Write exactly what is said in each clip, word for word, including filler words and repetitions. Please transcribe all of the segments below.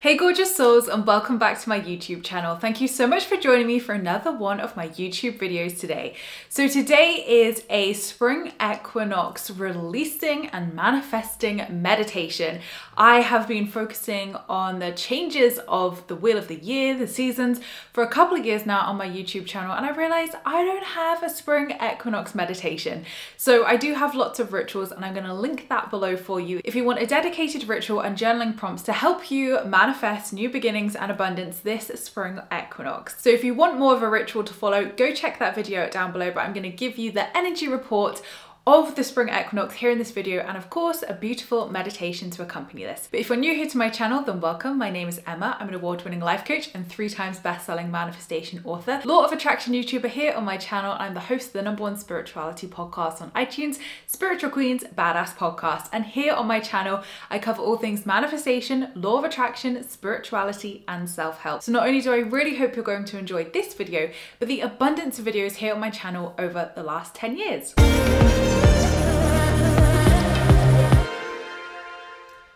Hey gorgeous souls, and welcome back to my YouTube channel. Thank you so much for joining me for another one of my YouTube videos today. So today is a Spring Equinox releasing and manifesting meditation. I have been focusing on the changes of the wheel of the year, the seasons, for a couple of years now on my YouTube channel, and I realized I don't have a Spring Equinox meditation. So I do have lots of rituals, and I'm going to link that below for you if you want a dedicated ritual and journaling prompts to help you manifest Manifest new beginnings and abundance this spring equinox. So if you want more of a ritual to follow, go check that video down below, but I'm going to give you the energy report of the spring equinox here in this video, and of course a beautiful meditation to accompany this. But if you're new here to my channel, then welcome. My name is Emma. I'm an award-winning life coach and three times best-selling manifestation author, Law of Attraction YouTuber here on my channel. I'm the host of the number one spirituality podcast on iTunes, Spiritual Queens Badass Podcast. And here on my channel, I cover all things manifestation, law of attraction, spirituality, and self-help. So not only do I really hope you're going to enjoy this video, but the abundance of videos here on my channel over the last ten years.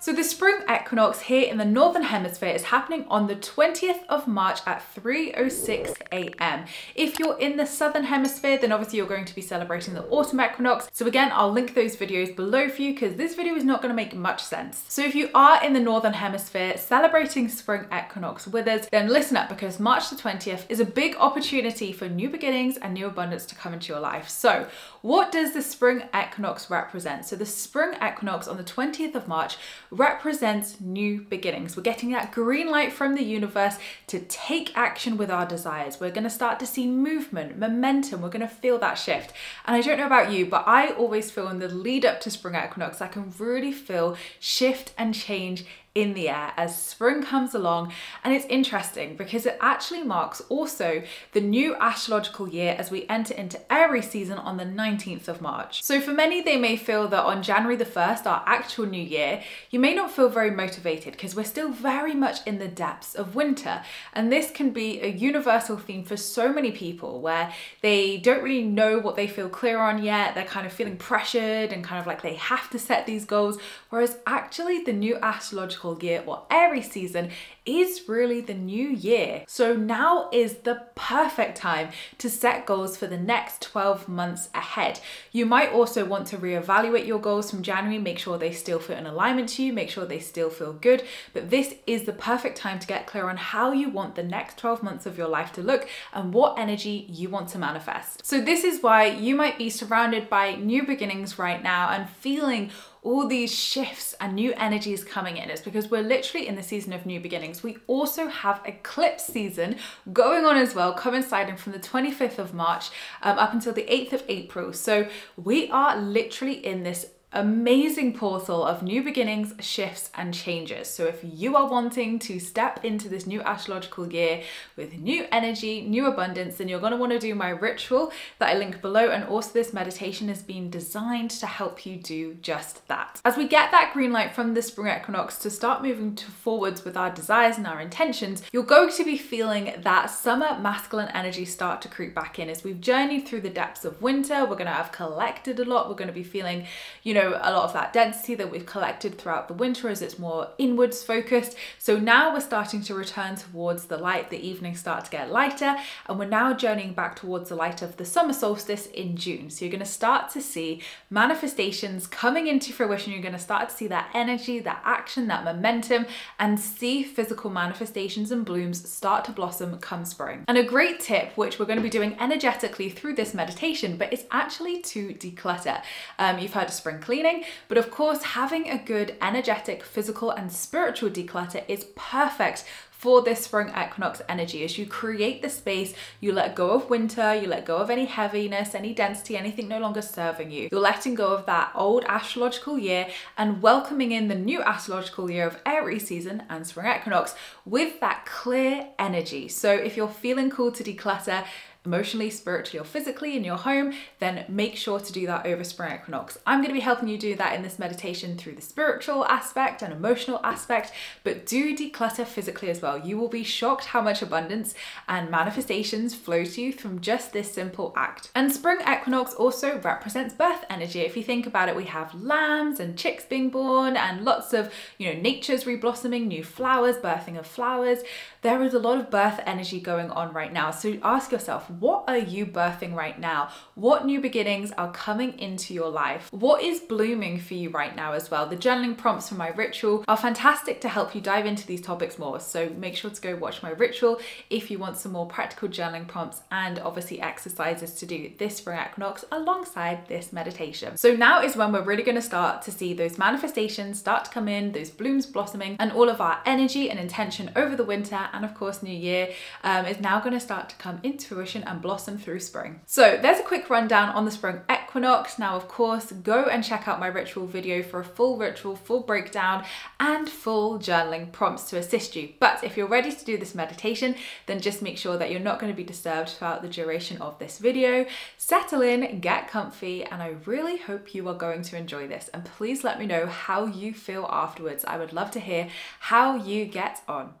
So the spring equinox here in the Northern Hemisphere is happening on the twentieth of March at three oh six a m If you're in the Southern Hemisphere, then obviously you're going to be celebrating the autumn equinox. So again, I'll link those videos below for you because this video is not going to make much sense. So if you are in the Northern Hemisphere celebrating spring equinox with us, then listen up, because March the twentieth is a big opportunity for new beginnings and new abundance to come into your life. So what does the spring equinox represent? So the spring equinox on the twentieth of March represents new beginnings. We're getting that green light from the universe to take action with our desires. We're going to start to see movement, momentum. We're going to feel that shift. And I don't know about you, but I always feel in the lead up to spring equinox, I can really feel shift and change in the air as spring comes along. And it's interesting because it actually marks also the new astrological year as we enter into Aries season on the nineteenth of March. So for many, they may feel that on January the first, our actual new year, you may not feel very motivated because we're still very much in the depths of winter. And this can be a universal theme for so many people where they don't really know what they feel clear on yet. They're kind of feeling pressured and kind of like they have to set these goals. Whereas actually the new astrological year or Aries season is really the new year. So now is the perfect time to set goals for the next twelve months ahead. You might also want to reevaluate your goals from January, make sure they still feel in alignment to you, make sure they still feel good. But this is the perfect time to get clear on how you want the next twelve months of your life to look and what energy you want to manifest. So this is why you might be surrounded by new beginnings right now and feeling all these shifts and new energies coming in. It's because we're literally in the season of new beginnings. We also have eclipse season going on as well, coinciding from the twenty-fifth of March um, up until the eighth of April. So we are literally in this amazing portal of new beginnings, shifts, and changes. So if you are wanting to step into this new astrological year with new energy, new abundance, then you're going to want to do my ritual that I link below, and also this meditation has been designed to help you do just that. As we get that green light from the spring equinox to start moving to forwards with our desires and our intentions, you're going to be feeling that summer masculine energy start to creep back in. As we've journeyed through the depths of winter, we're going to have collected a lot. We're going to be feeling, you know, Know, a lot of that density that we've collected throughout the winter as it's more inwards focused. So now we're starting to return towards the light. The evenings start to get lighter, and we're now journeying back towards the light of the summer solstice in June. So you're going to start to see manifestations coming into fruition. You're going to start to see that energy, that action, that momentum, and see physical manifestations and blooms start to blossom come spring. And a great tip, which we're going to be doing energetically through this meditation, but it's actually to declutter. Um, you've heard of spring cleaning, but of course having a good energetic, physical, and spiritual declutter is perfect for this spring equinox energy. As you create the space, you let go of winter, you let go of any heaviness, any density, anything no longer serving you. You're letting go of that old astrological year and welcoming in the new astrological year of Aries season and spring equinox with that clear energy. So if you're feeling called to declutter, emotionally, spiritually, or physically in your home, then make sure to do that over Spring Equinox. I'm going to be helping you do that in this meditation through the spiritual aspect and emotional aspect, but do declutter physically as well. You will be shocked how much abundance and manifestations flow to you from just this simple act. And Spring Equinox also represents birth energy. If you think about it, we have lambs and chicks being born and lots of, you know, nature's reblossoming, new flowers, birthing of flowers. There is a lot of birth energy going on right now. So ask yourself, what are you birthing right now? What new beginnings are coming into your life? What is blooming for you right now as well? The journaling prompts for my ritual are fantastic to help you dive into these topics more. So make sure to go watch my ritual if you want some more practical journaling prompts and obviously exercises to do this Spring Equinox alongside this meditation. So now is when we're really going to start to see those manifestations start to come in, those blooms blossoming, and all of our energy and intention over the winter and of course New Year um, is now going to start to come into fruition and blossom through spring. So there's a quick rundown on the Spring Equinox. Now of course go and check out my ritual video for a full ritual, full breakdown and full journaling prompts to assist you. But if you're ready to do this meditation, then just make sure that you're not going to be disturbed throughout the duration of this video. Settle in, get comfy, and I really hope you are going to enjoy this, and please let me know how you feel afterwards. I would love to hear how you get on.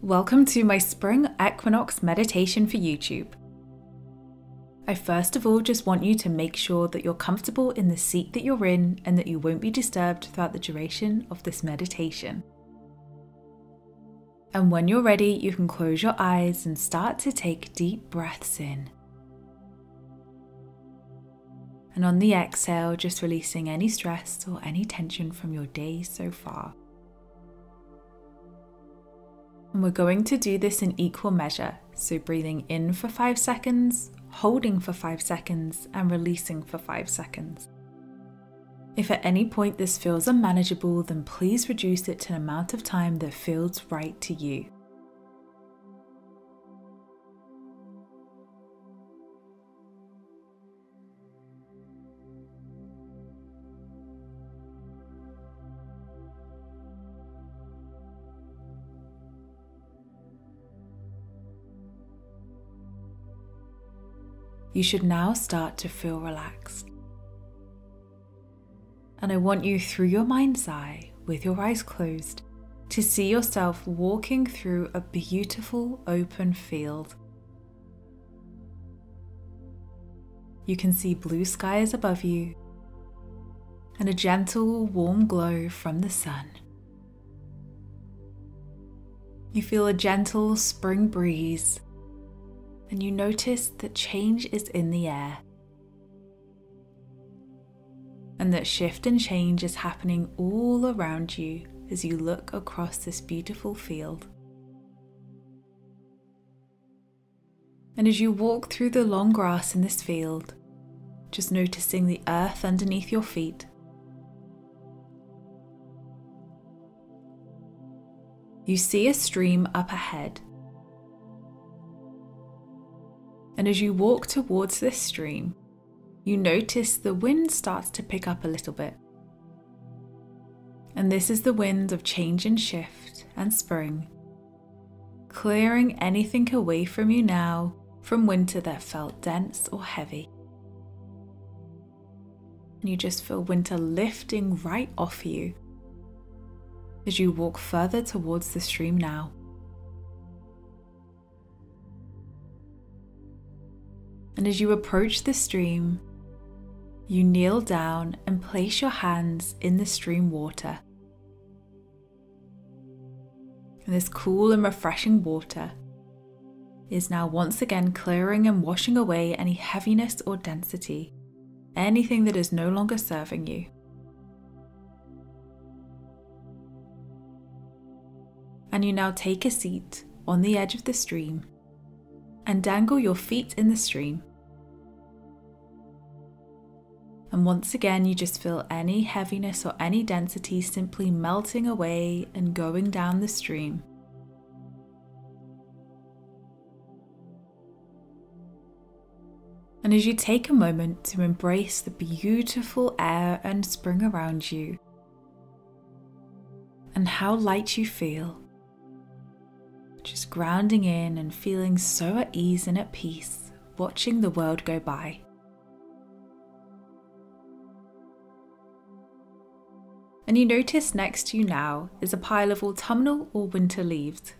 Welcome to my Spring Equinox meditation for YouTube. I first of all just want you to make sure that you're comfortable in the seat that you're in and that you won't be disturbed throughout the duration of this meditation. And when you're ready, you can close your eyes and start to take deep breaths in. And on the exhale, just releasing any stress or any tension from your day so far. And we're going to do this in equal measure, so breathing in for five seconds, holding for five seconds, and releasing for five seconds. If at any point this feels unmanageable, then please reduce it to an amount of time that feels right to you. You should now start to feel relaxed. And I want you, through your mind's eye, with your eyes closed, to see yourself walking through a beautiful open field. You can see blue skies above you and a gentle warm glow from the sun. You feel a gentle spring breeze, and you notice that change is in the air, and that shift and change is happening all around you as you look across this beautiful field. And as you walk through the long grass in this field, just noticing the earth underneath your feet, you see a stream up ahead. And as you walk towards this stream, you notice the wind starts to pick up a little bit. And this is the wind of change and shift and spring, clearing anything away from you now from winter that felt dense or heavy. And you just feel winter lifting right off you as you walk further towards the stream now. And as you approach the stream, you kneel down and place your hands in the stream water. And this cool and refreshing water is now once again clearing and washing away any heaviness or density, anything that is no longer serving you. And you now take a seat on the edge of the stream and dangle your feet in the stream. And once again, you just feel any heaviness or any density simply melting away and going down the stream. And as you take a moment to embrace the beautiful air and spring around you, and how light you feel, just just grounding in and feeling so at ease and at peace, watching the world go by. And you notice next to you now is a pile of autumnal or winter leaves.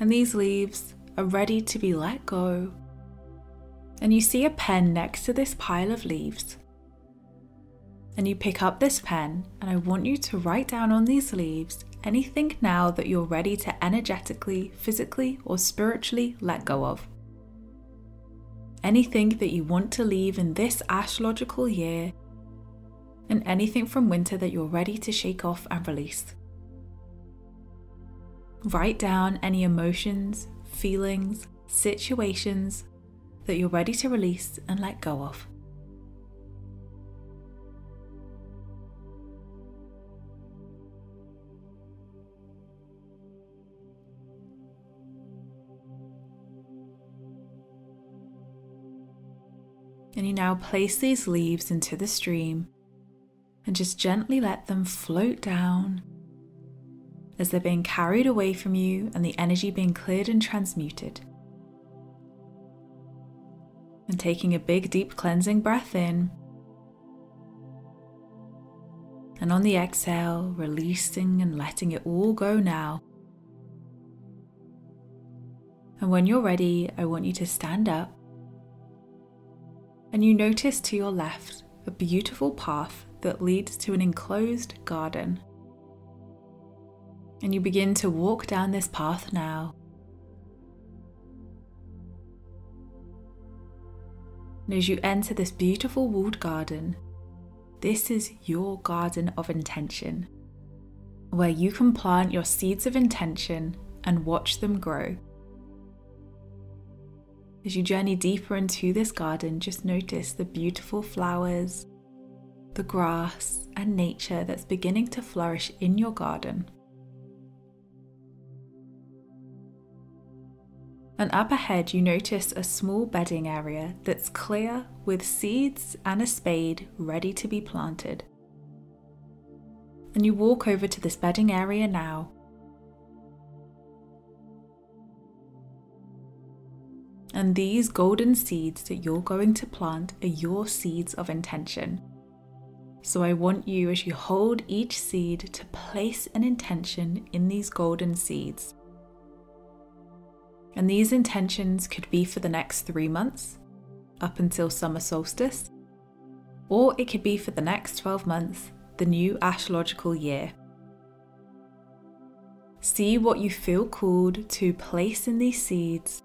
And these leaves are ready to be let go. And you see a pen next to this pile of leaves. And you pick up this pen, and I want you to write down on these leaves anything now that you're ready to energetically, physically, or spiritually let go of. Anything that you want to leave in this astrological year, and anything from winter that you're ready to shake off and release. Write down any emotions, feelings, situations that you're ready to release and let go of. And you now place these leaves into the stream and just gently let them float down as they're being carried away from you and the energy being cleared and transmuted. And taking a big deep cleansing breath in, and on the exhale releasing and letting it all go now. And when you're ready, I want you to stand up, and you notice to your left a beautiful path that leads to an enclosed garden. And you begin to walk down this path now. And as you enter this beautiful walled garden, this is your garden of intention, where you can plant your seeds of intention and watch them grow. As you journey deeper into this garden, just notice the beautiful flowers, the grass and nature that's beginning to flourish in your garden. And up ahead you notice a small bedding area that's clear with seeds and a spade ready to be planted. And you walk over to this bedding area now. And these golden seeds that you're going to plant are your seeds of intention. So I want you, as you hold each seed, to place an intention in these golden seeds. And these intentions could be for the next three months, up until summer solstice, or it could be for the next twelve months, the new astrological year. See what you feel called to place in these seeds.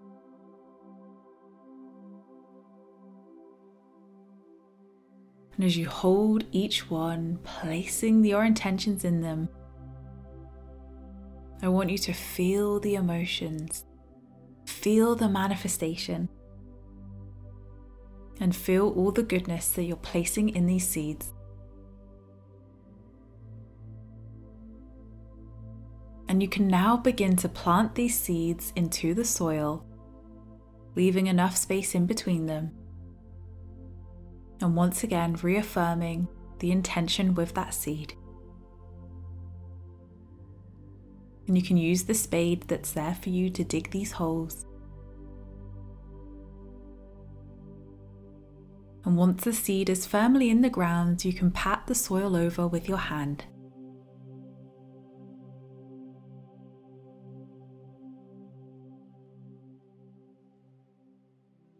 And as you hold each one, placing your intentions in them, I want you to feel the emotions, feel the manifestation, and feel all the goodness that you're placing in these seeds. And you can now begin to plant these seeds into the soil, leaving enough space in between them. And once again, reaffirming the intention with that seed. And you can use the spade that's there for you to dig these holes. And once the seed is firmly in the ground, you can pat the soil over with your hand.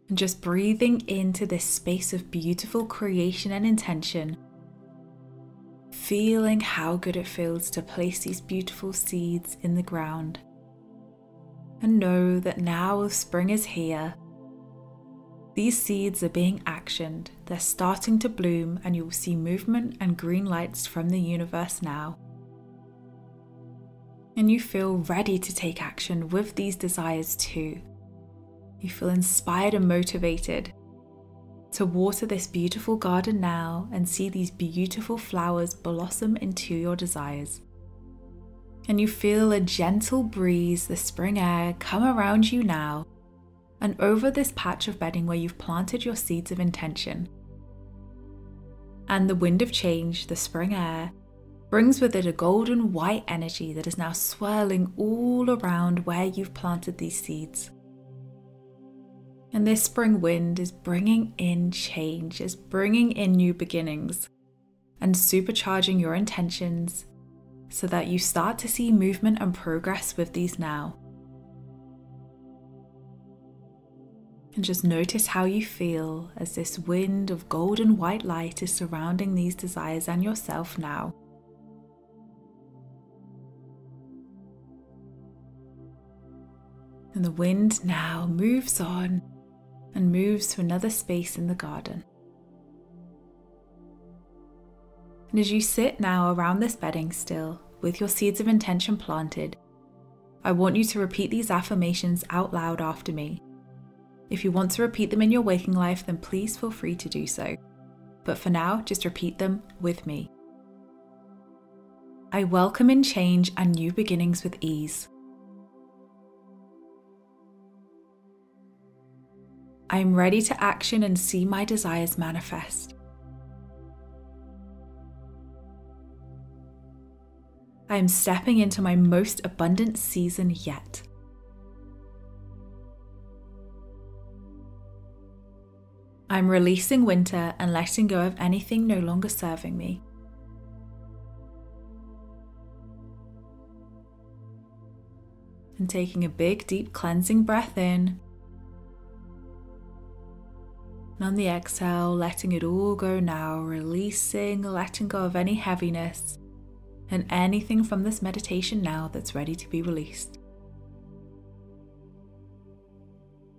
And just breathing into this space of beautiful creation and intention, feeling how good it feels to place these beautiful seeds in the ground. And know that now spring is here. These seeds are being actioned, they're starting to bloom, and you will see movement and green lights from the universe now. And you feel ready to take action with these desires too. You feel inspired and motivated to water this beautiful garden now and see these beautiful flowers blossom into your desires. And you feel a gentle breeze, the spring air, come around you now and over this patch of bedding where you've planted your seeds of intention. And the wind of change, the spring air, brings with it a golden white energy that is now swirling all around where you've planted these seeds. And this spring wind is bringing in change, is bringing in new beginnings and supercharging your intentions so that you start to see movement and progress with these now. And just notice how you feel as this wind of golden white light is surrounding these desires and yourself now. And the wind now moves on and moves to another space in the garden. And as you sit now around this bedding still, with your seeds of intention planted, I want you to repeat these affirmations out loud after me. If you want to repeat them in your waking life, then please feel free to do so. But for now, just repeat them with me. I welcome in change and new beginnings with ease. I am ready to action and see my desires manifest. I am stepping into my most abundant season yet. I'm releasing winter and letting go of anything no longer serving me. And taking a big, deep cleansing breath in. And on the exhale, letting it all go now, releasing, letting go of any heaviness and anything from this meditation now that's ready to be released.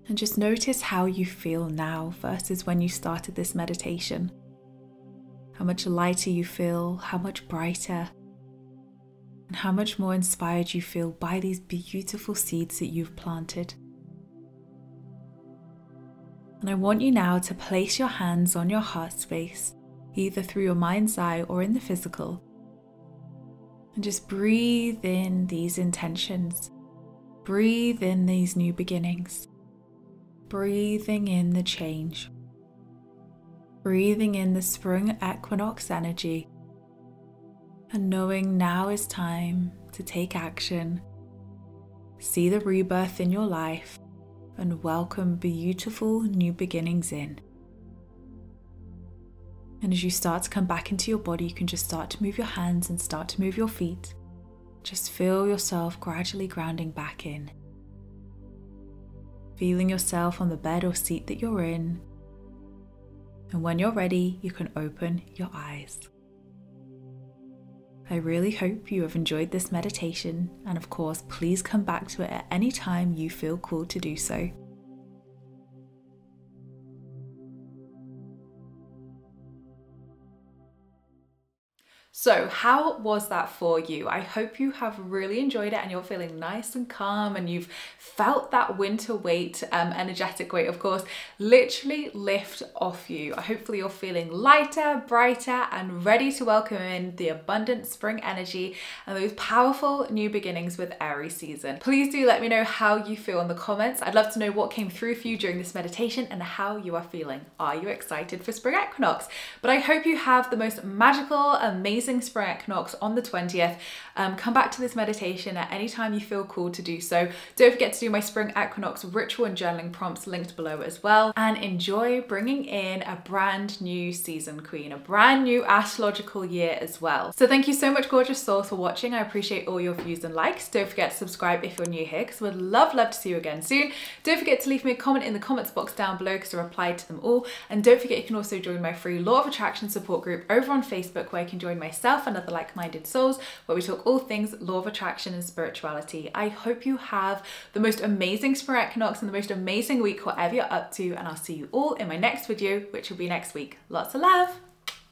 And just notice how you feel now versus when you started this meditation. How much lighter you feel, how much brighter, and how much more inspired you feel by these beautiful seeds that you've planted. And I want you now to place your hands on your heart space, either through your mind's eye or in the physical. And just breathe in these intentions. Breathe in these new beginnings. Breathing in the change, breathing in the spring equinox energy, and knowing now is time to take action, see the rebirth in your life, and welcome beautiful new beginnings in. And as you start to come back into your body, you can just start to move your hands and start to move your feet. Just feel yourself gradually grounding back in. Feeling yourself on the bed or seat that you're in. And when you're ready, you can open your eyes. I really hope you have enjoyed this meditation, and of course, please come back to it at any time you feel called to do so. So how was that for you? I hope you have really enjoyed it and you're feeling nice and calm and you've felt that winter weight, um, energetic weight, of course, literally lift off you. Hopefully you're feeling lighter, brighter, and ready to welcome in the abundant spring energy and those powerful new beginnings with Aries season. Please do let me know how you feel in the comments. I'd love to know what came through for you during this meditation and how you are feeling. Are you excited for spring equinox? But I hope you have the most magical, amazing, Amazing spring equinox on the twentieth. Um, come back to this meditation at any time you feel called to do so. Don't forget to do my spring equinox ritual and journaling prompts linked below as well. And enjoy bringing in a brand new season queen, a brand new astrological year as well. So thank you so much, gorgeous souls, for watching. I appreciate all your views and likes. Don't forget to subscribe if you're new here, because we'd love, love to see you again soon. Don't forget to leave me a comment in the comments box down below, because I replied to them all. And don't forget you can also join my free Law of Attraction support group over on Facebook, where you can join my myself and other like-minded souls, where we talk all things Law of Attraction and spirituality. I hope you have the most amazing spring equinox and the most amazing week, whatever you're up to, and I'll see you all in my next video, which will be next week. Lots of love.